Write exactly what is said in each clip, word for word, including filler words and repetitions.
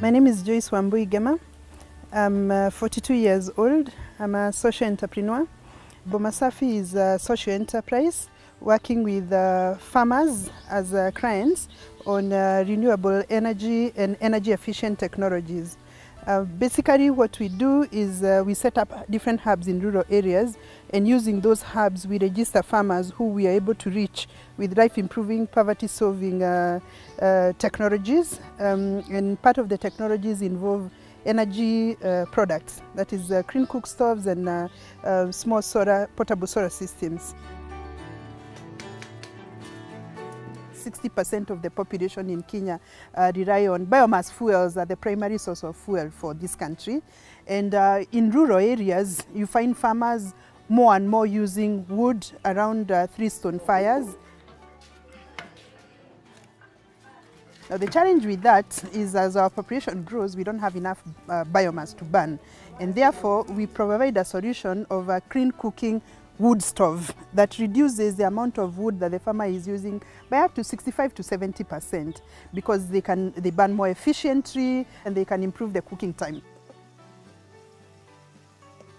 My name is Joyce Wambui-Gema. I'm uh, forty-two years old. I'm a social entrepreneur. Boma Safi is a social enterprise working with uh, farmers as uh, clients on uh, renewable energy and energy efficient technologies. Uh, basically what we do is uh, we set up different hubs in rural areas, and using those hubs we register farmers who we are able to reach with life improving, poverty solving uh, uh, technologies, um, and part of the technologies involve energy uh, products, that is uh, clean cook stoves and uh, uh, small solar, portable solar systems. sixty percent of the population in Kenya uh, rely on biomass fuels as the primary source of fuel for this country. And uh, in rural areas, you find farmers more and more using wood around uh, three stone fires. Now the challenge with that is, as our population grows, we don't have enough uh, biomass to burn. And therefore, we provide a solution of a clean cooking wood stove that reduces the amount of wood that the farmer is using by up to sixty-five to seventy percent, because they can they burn more efficiently and they can improve the cooking time.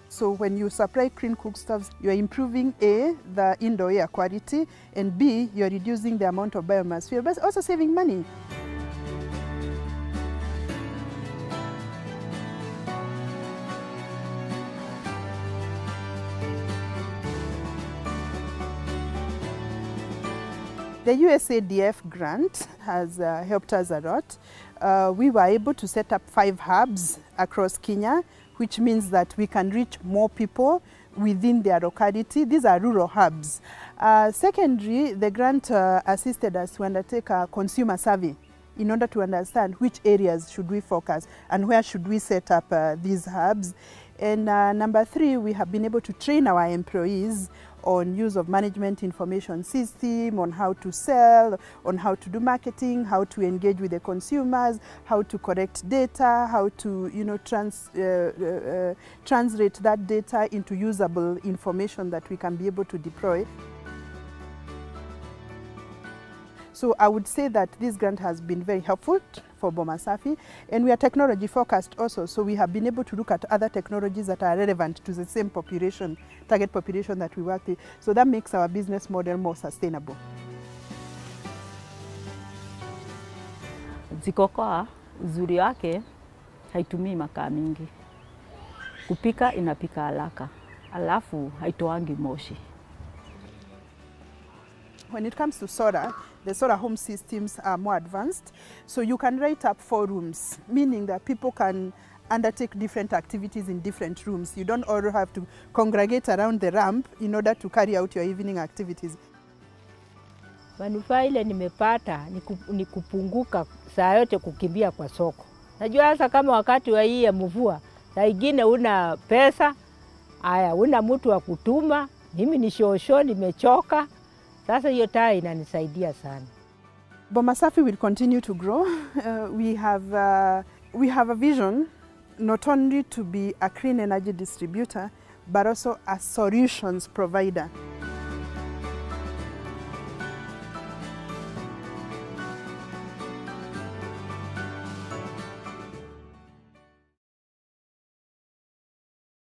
So when you supply clean cook stoves, you're improving A, the indoor air quality, and B, you're reducing the amount of biomass fuel, but also saving money. The U S A D F grant has uh, helped us a lot. Uh, we were able to set up five hubs across Kenya, which means that we can reach more people within their locality. These are rural hubs. Uh, secondly, the grant uh, assisted us to undertake a consumer survey in order to understand which areas should we focus and where should we set up uh, these hubs. And uh, number three, we have been able to train our employees on use of management information system, on how to sell, on how to do marketing, how to engage with the consumers, how to collect data, how to you know, trans, uh, uh, uh, translate that data into usable information that we can be able to deploy. So I would say that this grant has been very helpful for Boma Safi, and we are technology focused also, so we have been able to look at other technologies that are relevant to the same population, target population that we work with, so that makes our business model more sustainable. Zikokoa uzuri wake haitumii makaa mingi. Kupika inapika haraka. Alafu haitoangi moshi. When it comes to solar, the solar home systems are more advanced. So you can write up four rooms, meaning that people can undertake different activities in different rooms. You don't all have to congregate around the ramp in order to carry out your evening activities. Manufaa ile nimepata ni kupunguka saa yote kukimbia kwa soko. Najua hasa kama wakati wa hii ya mvua, saa nyingine una pesa, haya una mtu wa kutuma, mimi ni shosho nimechoka. Sasa hiyo taa inanisaidia sana. Boma Safi will continue to grow. Uh, we have uh, we have a vision not only to be a clean energy distributor but also a solutions provider.